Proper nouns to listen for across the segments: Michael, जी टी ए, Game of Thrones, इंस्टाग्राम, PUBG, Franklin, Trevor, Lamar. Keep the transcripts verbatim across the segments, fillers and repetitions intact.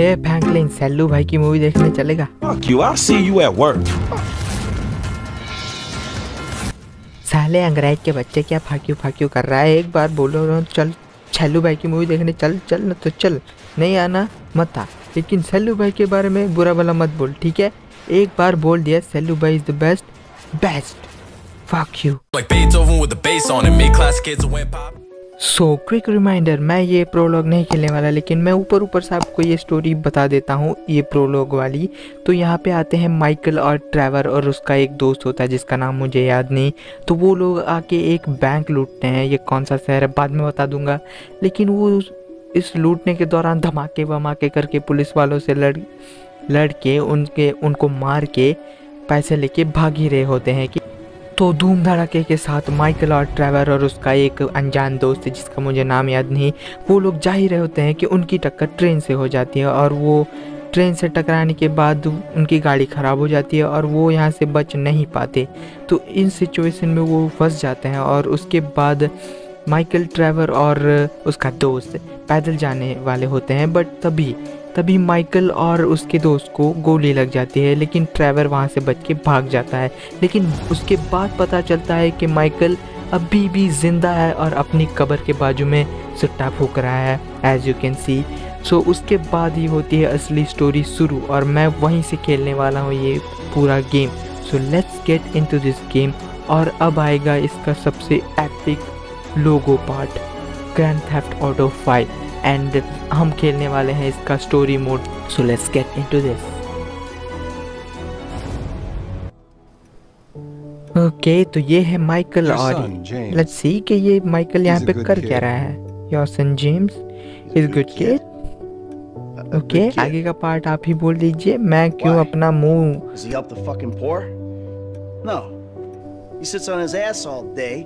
ए Franklin, Selu भाई की movie देखने चलेगा? साले अंग्रेज के बच्चे क्या फाक्यू फाक्यू कर रहा है। एक बार बोलो ना चल सैलू भाई की मूवी देखने चल चल ना तो चल, नहीं आना मत आ। लेकिन सैलू भाई के बारे में बुरा भला मत बोल, ठीक है? एक बार बोल दिया सैलू भाई is the best best fuck you. So quick reminder, मैं ये प्रोलॉग नहीं खेलने वाला, लेकिन मैं ऊपर ऊपर से आपको ये स्टोरी बता देता हूँ, ये प्रोलॉग वाली। तो यहाँ पे आते हैं माइकल और ट्रेवर और उसका एक दोस्त होता है जिसका नाम मुझे याद नहीं। तो वो लोग आके एक बैंक लूटते हैं, ये कौन सा शहर है बाद में बता दूंगा। लेकिन वो इस लूटने के दौरान धमाके वमाके करके पुलिस वालों से लड़ लड़ के उनके उनको मार के पैसे लेके भाग ही रहे होते हैं। कि तो धूम धड़ाके के साथ माइकल और ट्रेवर और उसका एक अनजान दोस्त है जिसका मुझे नाम याद नहीं, वो लोग जा ही रहे होते हैं कि उनकी टक्कर ट्रेन से हो जाती है। और वो ट्रेन से टकराने के बाद उनकी गाड़ी ख़राब हो जाती है और वो यहाँ से बच नहीं पाते। तो इन सिचुएशन में वो फंस जाते हैं और उसके बाद माइकल, ट्रेवर और उसका दोस्त पैदल जाने वाले होते हैं। बट तभी तभी माइकल और उसके दोस्त को गोली लग जाती है, लेकिन ट्रेवर वहाँ से बच के भाग जाता है। लेकिन उसके बाद पता चलता है कि माइकल अभी भी जिंदा है और अपनी कब्र के बाजू में सुट्टा फूंक रहा है, as you can see. So उसके बाद ही होती है असली स्टोरी शुरू और मैं वहीं से खेलने वाला हूँ ये पूरा game. So let's get into this game. और अब आएगा इसका सबसे epic logo part, grand theft auto five, and हम खेलने वाले हैं इसका story mode. So let's get into this. Okay, तो ये है माइकल और लेट्स सी कि ये माइकल यहाँ पे कर क्या रहा है। Your son James is good kid. Okay, आगे का पार्ट आप ही बोल दीजिए, मैं क्यों अपना मुंह। Is he up the fucking poor? No. He sits on his ass all day,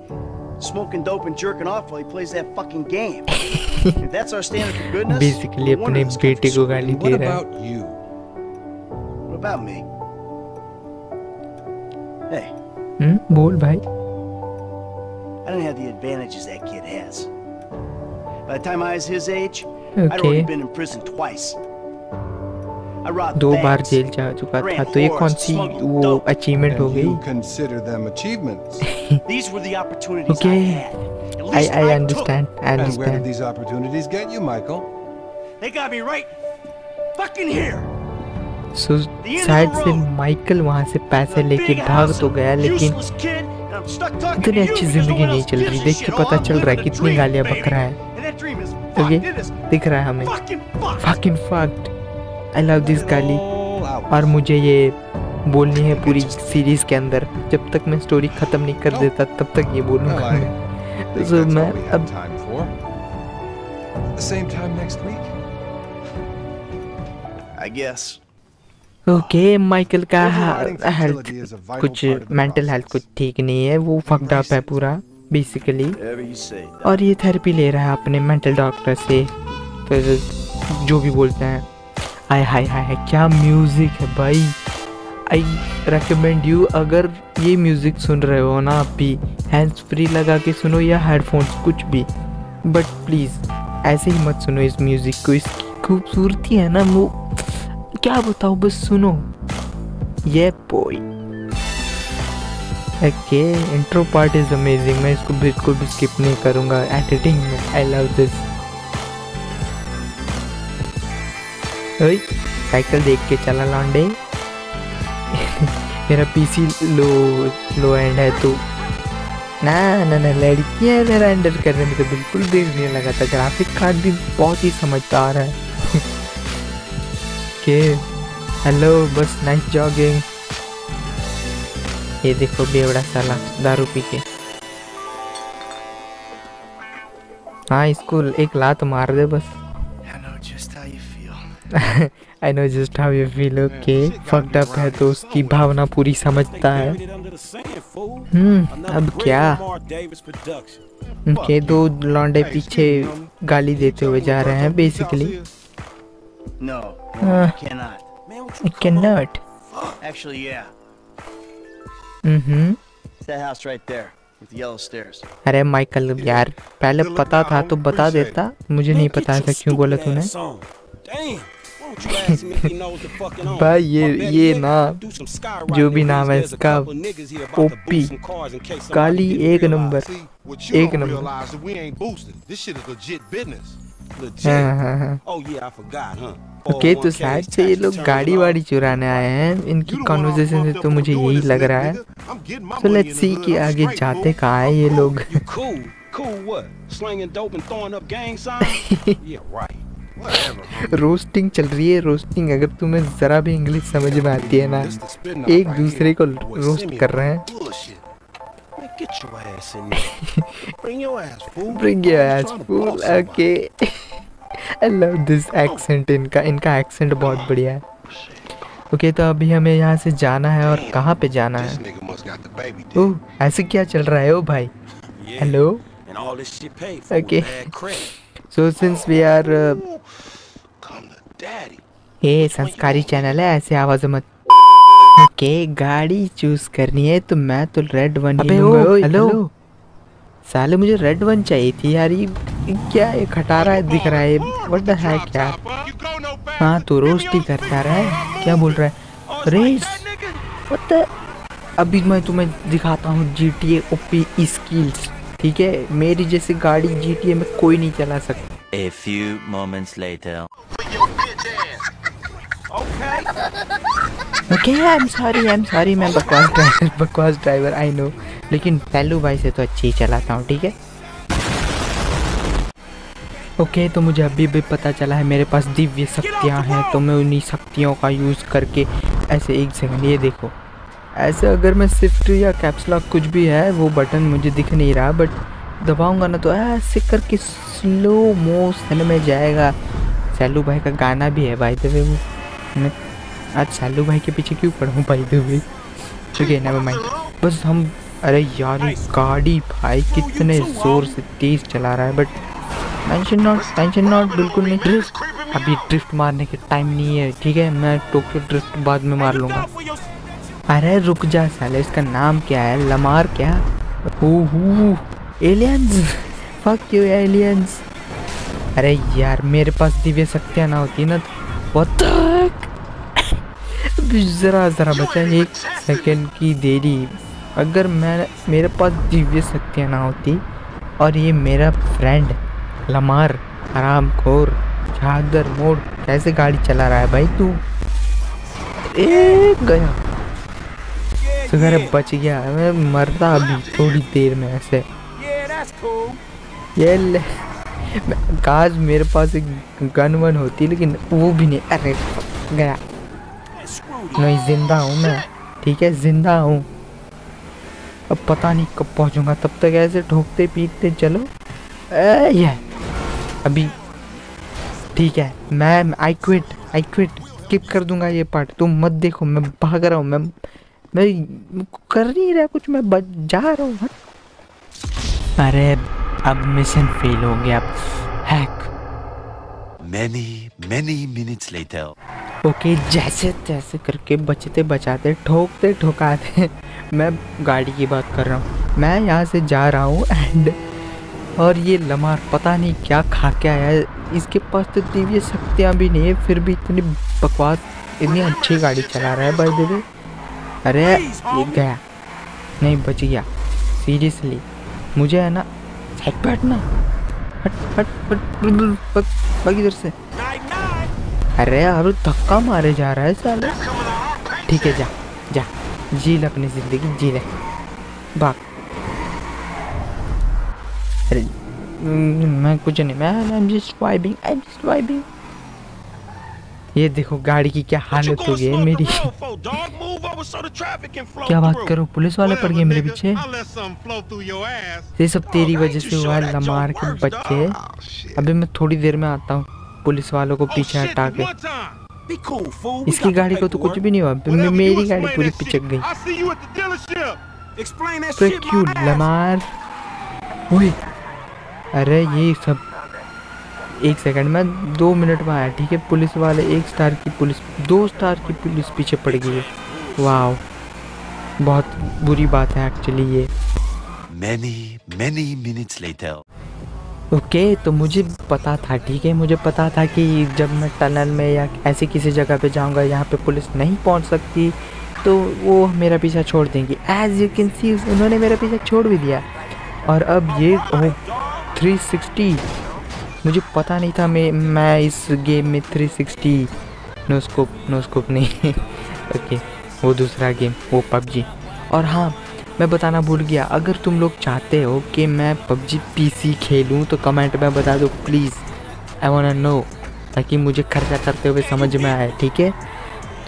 smoking dope and jerking off while he plays that fucking game. If that's our standard for goodness, basically अपने बेटे को गाली दे रहा है। What about me? Hey. Hmm. बोल भाई। I don't have the advantages that kid has. By the time I was his age, okay. I'd already been in prison twice. दो बार jail जा चुका था, तो ये कौन सी वो अचीवमेंट हो गई? Okay, I I understand understand. So शायद से माइकल वहाँ से पैसे लेके भाग तो गया, लेकिन इतनी अच्छी जिंदगी नहीं चल रही। देख के पता चल रहा है कितनी गालियाँ बक रहा है। ओके, दिख रहा है हमें। Fucking fucked, I love this गाली। और मुझे ये बोलनी है पूरी सीरीज़ के अंदर, जब तक मैं स्टोरी ख़त्म नहीं कर देता तब तक ये बोलूँगा। तो मैं अब ओके, माइकल का हेल्थ कुछ, मेंटल हेल्थ कुछ ठीक नहीं है, वो फक्ड अप है पूरा बेसिकली। और ये थेरेपी ले रहा है अपने मेंटल डॉक्टर से, फिर जो भी बोलते हैं। हाय हाय हाय, क्या म्यूज़िक है भाई। आई रिकमेंड यू, अगर ये म्यूज़िक सुन रहे हो ना आप भी, हैंड्स फ्री लगा के सुनो या हेडफोन्स कुछ भी, बट प्लीज़ ऐसे ही मत सुनो इस म्यूज़िक को। इसकी खूबसूरती है ना, वो क्या बताओ, बस सुनो। ये boy okay, intro part is amazing, मैं इसको बिल्कुल भी स्किप नहीं करूँगा एडिटिंग में। आई लव दिस। साइकिल देख के चला लौंडे। मेरा पीसी लो लो एंड है तो ना ना ना लड़कियाँ मेरा एंडर करने में तो बिल्कुल देर नहीं लगा था। ग्राफिक कार्ड भी बहुत ही समझदार है। के हेलो, बस नाइस जॉगिंग। ये देखो बेवड़ा साला दारू पी के। हाँ, इसको एक लात मार दे बस। I know just how you feel. Okay, fucked up है तो उसकी भावना पूरी समझता है। हम्म, अब क्या। ओके, दो लौंडे पीछे गाली देते हुए जा रहे हैं बेसिकली। Can not. अरे माइकल यार, पहले पता था तो बता देता, मुझे नहीं पता था क्यों बोला तूने। भाई ये ये नाम, जो भी नाम है इसका, ओपी काली एक नंबर, एक नंबर। ओके okay, तो शायद से ये लोग गाड़ी वाड़ी चुराने आए हैं, इनकी कॉन्वर्सेशन से तो मुझे यही लग रहा है। तो लेट्स सी कि आगे जाते कहाँ हैं ये लोग। रोस्टिंग चल रही है, रोस्टिंग। अगर तुम्हें जरा भी इंग्लिश समझ में आती है ना, एक दूसरे को रोस्ट कर रहे हैं। Bring your ass fool, okay. I love this accent, इनका इनका एक्सेंट बहुत बढ़िया है। ओके okay, तो अभी हमें यहाँ से जाना है, और कहाँ पे जाना है? ओह ऐसे क्या चल रहा है ओ भाई, hello. Okay so since we are, ये संस्कारी चैनल है, ऐसे आवाज़ मत। ओके okay, गाड़ी चूज करनी है तो मैं तो रेड वन ही लूँगा। हेलो साले, मुझे रेड वन चाहिए थी यार। ये क्या ये खटारा दिख रहा है, व्हाट द हैक यार। हाँ तो रोस्टी करता रहा है, क्या बोल रहा है रेस, व्हाट द। अभी मैं तुम्हें दिखाता हूँ जी टी ए OP skills, ठीक है। मेरी जैसी गाड़ी जी टी ए में कोई नहीं चला सकता। A few moments later. Okay, I'm sorry, I'm sorry, मैं बकवास ड्राइवर बकवास ड्राइवर आई नो, लेकिन पहलू भाई से तो अच्छी ही चलाता हूँ, ठीक है। ओके okay, तो मुझे अभी भी पता चला है मेरे पास दिव्य शक्तियाँ हैं, तो मैं उन्हीं शक्तियों का यूज़ करके ऐसे एक सेकंड, ये देखो ऐसे अगर मैं शिफ्ट या कैप्स लॉक कुछ भी है वो बटन मुझे दिख नहीं रहा, बट दबाऊंगा ना तो ऐसे करके स्लो मोशन में जाएगा। सैलू भाई का गाना भी है बाय द वे, वो मैं आज सैलू भाई के पीछे क्यों पढ़ूँ बाय द वे। ठीक है ना भाई, बस हम, अरे यार गाड़ी भाई कितने ज़ोर से तेज़ चला रहा है, but tension not, tension not, बिल्कुल नहीं। ड्रिफ्ट अभी ड्रिफ्ट मारने के टाइम नहीं है, ठीक है। मैं टोक्यो ड्रिफ्ट बाद में मार लूँगा। अरे रुक जा साले, इसका नाम क्या है, लमार क्या? ओहो एलियंस, फक यू एलियंस। अरे यार मेरे पास दिव्य शक्तियाँ ना होती ना, व्हाट द हेक। ज़रा ज़रा बचा एक सेकेंड की देरी, अगर मैं मेरे पास दिव्य शक्तियाँ ना होती, और ये मेरा फ्रेंड लमार हरामखोर चादर मोड़ कैसे गाड़ी चला रहा है भाई तू। ए गया सुगर, बच गया, मैं मरता अभी थोड़ी देर में ऐसे। ये ले, काश मेरे पास एक गन वन होती, लेकिन वो भी नहीं। अरे गया, नहीं जिंदा हूँ मैं, ठीक है जिंदा हूँ। अब पता नहीं कब पहुँचूँगा, तब तक ऐसे ठोकते पीटते चलो। ये अभी ठीक है, मैं I quit, I quit skip कर दूंगा ये पार्ट, तुम मत देखो। मैं भाग रहा हूँ, मैं मैं कर नहीं रहा कुछ, मैं बच जा रहा हूँ। अरे अब मिशन फेल हो गया, अब hack. many many minutes later. Okay जैसे तैसे करके बचते बचाते ठोकते ठोकाते, मैं गाड़ी की बात कर रहा हूँ, मैं यहाँ से जा रहा हूँ एंड, और ये लमार पता नहीं क्या खा के आया है, इसके पास तो दिव्य शक्तियाँ भी नहीं है, फिर भी इतनी बकवास, इतनी अच्छी गाड़ी चला रहा है भाई देवी। अरे ये गया, नहीं बच गया। सीरियसली मुझे है ना, हट बैठना, हट हट हट भाग इधर से। अरे अरे धक्का मारे जा रहा है साले। ठीक है जा जा, जी ले अपनी ज़िंदगी जी ले, भाग। मैं कुछ नहीं, मैं I am just vibing, I am just vibing. ये देखो गाड़ी की क्या हालत हो गई है मेरी। क्या बात करो, पुलिस वाले पड़ गए मेरे पीछे। ये सब तेरी वजह से हुआ है लमार के बच्चे। अभी मैं थोड़ी देर में आता हूँ, पुलिस वालों को पीछे हटा के। इसकी गाड़ी को तो कुछ भी नहीं हुआ, मेरी गाड़ी पूरी पिचक गई। तो क्यों लमार, अरे ये सब एक सेकंड में, दो मिनट में आया, ठीक है। पुलिस वाले एक स्टार की पुलिस, दो स्टार की पुलिस पीछे पड़ गई है। वाह बहुत बुरी बात है एक्चुअली ये। many many minutes later. Okay तो मुझे पता था, ठीक है, मुझे पता था कि जब मैं टनल में या ऐसी किसी जगह पे जाऊंगा यहाँ पे पुलिस नहीं पहुँच सकती तो वो मेरा पीछा छोड़ देंगी। एज़ यू कैन सी उन्होंने मेरा पीछा छोड़ भी दिया। और अब ये थ्री सिक्सटी, मुझे पता नहीं था मैं मैं इस गेम में three sixty, no scope no scope नहीं ओके वो दूसरा गेम, वो पबजी। और हाँ मैं बताना भूल गया, अगर तुम लोग चाहते हो कि मैं पबजी पीसी खेलूं तो कमेंट में बता दो please, I want to know, ताकि मुझे खर्चा करते हुए समझ में आए, ठीक है।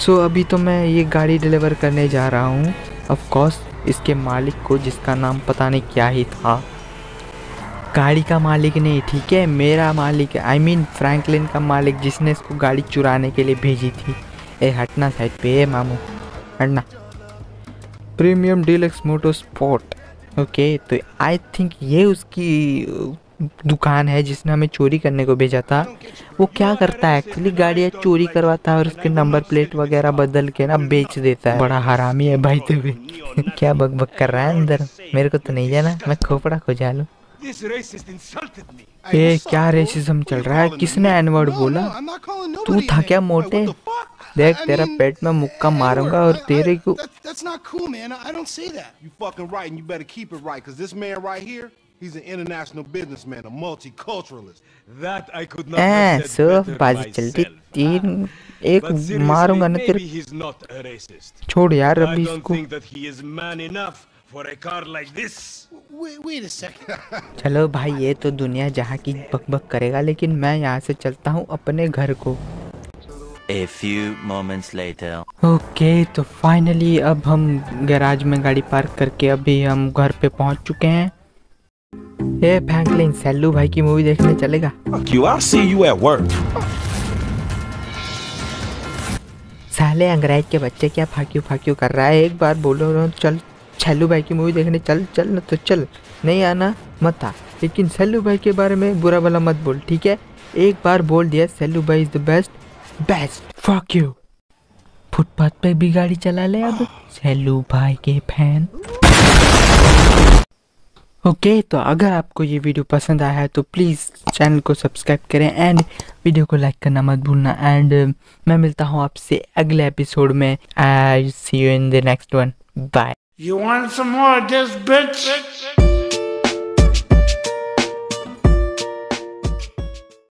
सो अभी तो मैं ये गाड़ी डिलीवर करने जा रहा हूँ, ऑफ कोर्स इसके मालिक को, जिसका नाम पता नहीं क्या ही था, गाड़ी का मालिक नहीं, ठीक है, मेरा मालिक, आई मीन फ्रैंकलिन का मालिक, जिसने इसको गाड़ी चुराने के लिए भेजी थी। ए हटना साइड पे, ए मामू हटना। Premium deluxe moto sport, okay तो आई थिंक ये उसकी दुकान है जिसने हमें चोरी करने को भेजा था। वो क्या करता है एक्चुअली, गाड़ियाँ चोरी करवाता है और उसके नंबर प्लेट वगैरह बदल के ना बेच देता है। बड़ा हरामी है भाई तू भी क्या बकबक कर रहा है अंदर, मेरे को तो नहीं जाना, मैं खोपड़ा खोजा लूँ। ये क्या रेसिज्म चल रहा है, किसने एनवर्ड बोला, तू था क्या मोटे, देख तेरा पेट में मुक्का मारूंगा और तेरे को। बाजी चलती तीन एक मारूंगा ना तेरे, छोड़ यार अभी इसको। चलो भाई ये तो दुनिया जहाँ की बकबक करेगा, लेकिन मैं यहाँ से चलता हूँ अपने घर को। A few moments later. Okay तो फाइनली अब हम गैराज में गाड़ी पार्क करके अभी हम घर पे पहुँच चुके हैं। ये फ्रैंकलिन सैलू भाई की मूवी देखने चलेगा? साले अंग्रेज के बच्चे क्या फाक्यू फाक्यू कर रहा है, एक बार बोलो चल सैलू भाई की मूवी देखने चल, चल ना तो चल, नहीं आना मत आ, लेकिन सैलू भाई के बारे में बुरा भला मत बोल, ठीक है, एक बार बोल दिया सैलू भाई is the best best fuck you. Footpath पे भी गाड़ी चला ले अब सैलू भाई के फैन। ओके तो अगर आपको ये वीडियो पसंद आया है तो प्लीज़ चैनल को सब्सक्राइब करें एंड वीडियो को लाइक करना मत भूलना, एंड मैं मिलता हूँ आपसे अगले एपिसोड में। I see you in the next one, bye. You want some more of this bitch?